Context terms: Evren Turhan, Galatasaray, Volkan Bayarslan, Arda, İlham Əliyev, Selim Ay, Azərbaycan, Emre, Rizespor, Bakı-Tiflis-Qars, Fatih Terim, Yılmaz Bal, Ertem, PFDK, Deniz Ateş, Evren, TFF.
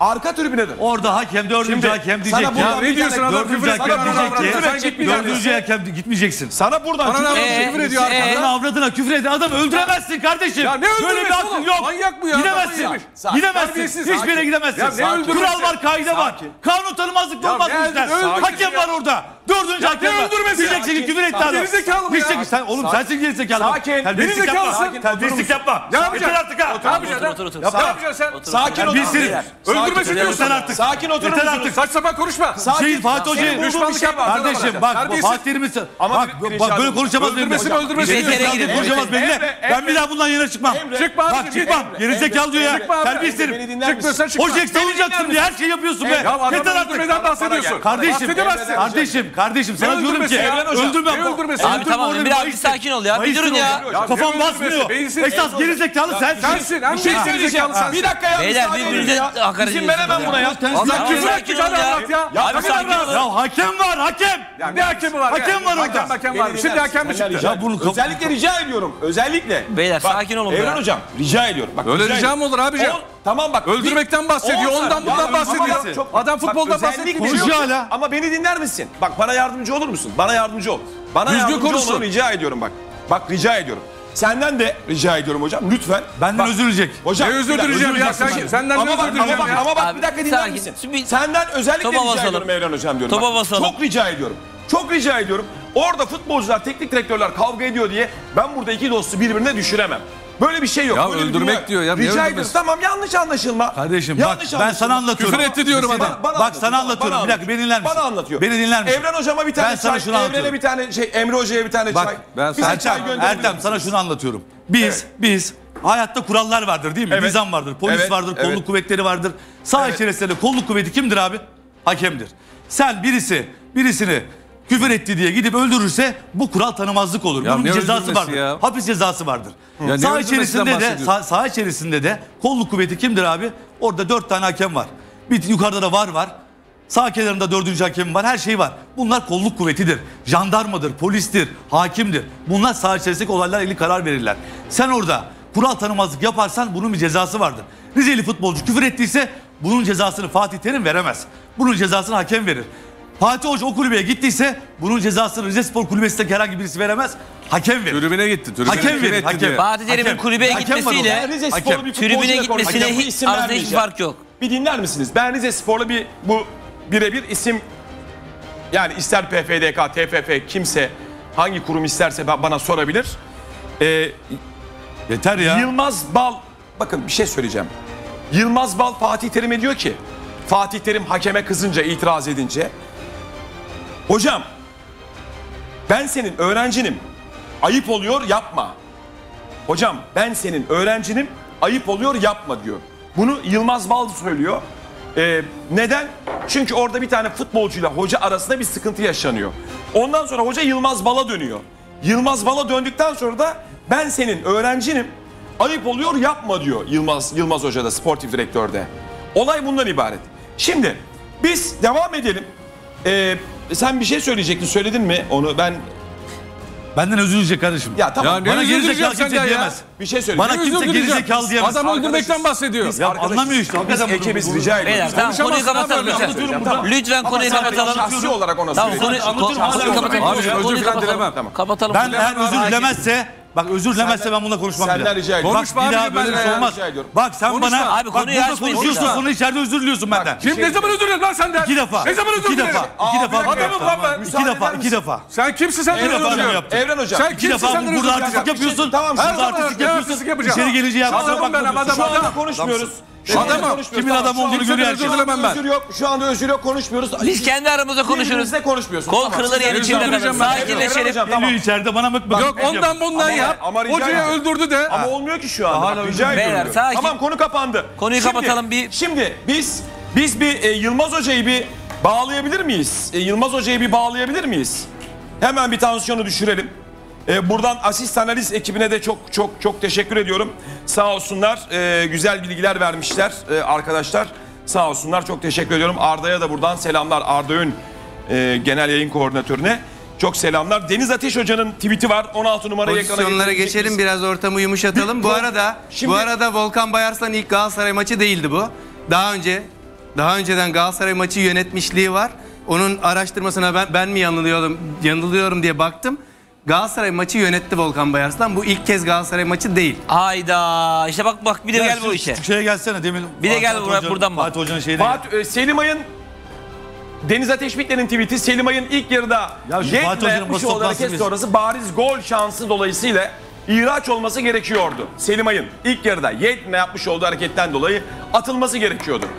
arka tribüne dön. Orada hakem, dördüncü hakem diyecek ki. Ne diyorsun adam? Dördüncü hakem diyecek ki. Dördüncü hakem gitmeyeceksin. Sana buradan küfür ediyor arkadan. Sana avradına küfür eden adam öldüremezsin kardeşim. Ya ne öldürmesi oğlum? Manyak bu ya. Gidemezsin. Gidemezsin. Hiçbir yere gidemezsin. Kural var, kaide var. Kanun tanımazlıklı olmaz bu işler. Hakem var orada. Dördüncü hakem var. Bilecek şekilde küfür etti adam. Gerizekalı mı ya? Oğlum sensin gerizekalı. Sakin. Terbiyesizlik yapma. Ne yapacaksın? Ne yapacaksın? Ne yapacaksın sen? Sakin ol. Öldürmesin diyorsun sen artık. Sakin oturun. Saç sapan konuşma. Şey Fatih Hoca'yı düşmanlık yapma. Kardeşim bak Fatih Terim'i bak böyle konuşamaz benimle. Öldürmesin. Konuşamaz benimle. Ben bir daha bundan yana çıkmam. Çıkma. Bak çıkmam. Gerizekalı diyor ya. Terbiyesiz Terim. Çıkmıyorsan çıkma. Hoca'yı savunacaksın diye her şeyi yapıyorsun be. Yeter artık. Neden bahsediyorsun? Kardeşim. Kardeşim sana diyorum ki öldürme. Abi tamam bir sakin ol ya. Bir durun ya. Kafam basmıyor. Esas gerizekalı sensin. Bir dakika ya. Beyler birbirinize hakaret ediyorsunuz. İzin veremem buna ya. Allah küfür etmiş hadi anlat ya. Ya hakem var hakem. Ne hakemi var ya? Hakem var orada. Şimdi hakem mi çıktı? Özellikle rica ediyorum. Özellikle. Beyler sakin olun. Evren hocam rica ediyorum. Öyle rica mı olur abicim? Tamam bak. Öldürmekten bahsediyor. Ondan bundan bahsediyor. Adam futboldan bahsediyor. Ama beni dinler misin? Bak bana yardımcı olur musun? Bana yardımcı ol. Bana yardımcı olmanı rica ediyorum bak. Bak rica ediyorum. Senden de rica ediyorum hocam lütfen. Benden bak, özür dileyecek. Hocam ne özür dileyeceğim ya? Senden ama özür dileyeceğim ya. Ama bak abi, bir dakika dinler misin? Senden özellikle rica ediyorum Evren hocam diyorum. Bak, çok rica ediyorum. Çok rica ediyorum. Orada futbolcular, teknik direktörler kavga ediyor diye ben burada iki dostu birbirine düşüremem. Böyle bir şey yok. Ya böyle öldürmek diyor ya. Rica ediyorum. Tamam yanlış anlaşılma. Kardeşim yanlış bak anlaşılma. Ben sana anlatıyorum. Küfür etti diyorum adam. Bak sana anlatıyorum. Bir dakika beni dinler misin? Bana anlatıyor. Beni dinler misin? Evren hocama bir tane ben çay. Evren'e bir tane şey. Emre hocaya bir tane bak, çay. Ben sana çay gönderdim. Ertem sana şunu anlatıyorum. Biz hayatta kurallar vardır değil mi? Evet. Nizam vardır, polis vardır, kolluk kuvvetleri vardır. Sağ içerisinde kolluk kuvveti kimdir abi? Hakemdir. Sen birisini küfür etti diye gidip öldürürse bu kural tanımazlık olur. Ya bunun cezası vardır. Ya. Hapis cezası vardır. Saha içerisinde de kolluk kuvveti kimdir abi? Orada 4 tane hakem var. Bir yukarıda da VAR var. Sağ kenarında 4. hakem var. Her şey var. Bunlar kolluk kuvvetidir. Jandarmadır, polistir, hakimdir. Bunlar saha içerisindeki olaylarla ilgili karar verirler. Sen orada kural tanımazlık yaparsan bunun bir cezası vardır. Rizeli futbolcu küfür ettiyse bunun cezasını Fatih Terim veremez. Bunun cezasını hakem verir. Fatih Hoca o kulübeye gittiyse bunun cezasını Rizespor kulübesindeki herhangi birisi veremez. Hakem verir. Tribüne gitti. Hakem verir. Fatih Terim'in kulübeye gitmesiyle tribüne gitmesine hiç fark yok. Bir dinler misiniz? Ben Rizespor'la bu birebir isim yani ister PFDK, TFF kimse hangi kurum isterse bana sorabilir. Yeter ya. Yılmaz Bal bakın bir şey söyleyeceğim. Yılmaz Bal Fatih Terim'e diyor ki Fatih Terim hakeme kızınca itiraz edince hocam ben senin öğrencinim ayıp oluyor yapma. Hocam ben senin öğrencinim ayıp oluyor yapma diyor. Bunu Yılmaz Bal söylüyor. Neden? Çünkü orada bir tane futbolcuyla hoca arasında bir sıkıntı yaşanıyor. Ondan sonra hoca Yılmaz Bal'a dönüyor. Yılmaz Bal'a döndükten sonra da ben senin öğrencinim ayıp oluyor yapma diyor Yılmaz Hoca da sportif direktörde. Olay bundan ibaret. Şimdi biz devam edelim. Sen bir şey söyleyecektin, söyledin mi onu? Benden özür dileyecek kardeşim. Ya tamam. Ya, bana gerizekalı kimse diyemez. Bir şey söyle. Bana kimse gerizekalı diyemez. Adam öldürmekten bahsediyor. Ya anlamıyor işte. Biz ekibiz rica ediyoruz. Tamam, konuyu kapatalım lütfen. Lütfen konuyu kapatalım. Şahsi olarak ona söyleyeyim. Konuyu kapatalım. Kapatalım. Ben eğer özür dilemezse bak özür dilemezse ben bununla konuşmam bile. Senden rica ediyorum. Bak bir daha böyle olmaz. Bak sen bana burada konuşuyorsun sonra içeride özür diliyorsun benden. Kim ne zaman özür dilerim lan senden? İki defa. Ne zaman özür dilerim? İki defa. Sen kimsin sen? Evren hocam. Sen kimsin sen? Burada artistlik yapıyorsun. Burada artistlik yapıyorsun. İçeri gelince yapıyorsun. Şu anda konuşmuyoruz. Kimin adam olduğunu görüyor herkes. Şu anda özür yok konuşmuyoruz. Biz kendi aramızda konuşuruz. Kol kırılır yer içinde kalır. Sakinleşelim. Geliyor içeride bana mıkmak. Yok ondan bundan yap. Hocayı öldürdü de. Ama olmuyor ki şu anda. Rica ediyorum. Tamam konu kapandı. Konuyu kapatalım bir. Şimdi biz bir Yılmaz Hoca'yı bir bağlayabilir miyiz? Hemen bir tansiyonu düşürelim. Buradan asist analiz ekibine de çok teşekkür ediyorum. Sağ olsunlar. Güzel bilgiler vermişler arkadaşlar. Sağ olsunlar. Çok teşekkür ediyorum. Arda'ya da buradan selamlar. Arda Ön genel yayın koordinatörüne. Çok selamlar. Deniz Ateş Hoca'nın tweet'i var. 16 numarayı ekrana geçelim. Pozisyonlara geçelim. Biraz ortamı yumuşatalım. Bu arada Volkan Bayarslan ilk Galatasaray maçı değildi bu. daha önceden Galatasaray maçı yönetmişliği var. Onun araştırmasına ben mi yanılıyorum diye baktım. Galatasaray maçı yönetti Volkan Bayarslan. Bu ilk kez Galatasaray maçı değil. Hayda. İşte bak bir de ya gel bu işe. Şeye gelsene demin. Bir de gel buradan bak. Selim Ay'ın, Deniz Ateş Bitler'in tweet'i, Selim Ay'ın ilk yarıda yetmemiş olarak kesti orası. Bariz gol şansı dolayısıyla ihraç olması gerekiyordu. Selim Ay'ın ilk yarıda yetme yapmış olduğu hareketten dolayı atılması gerekiyordu.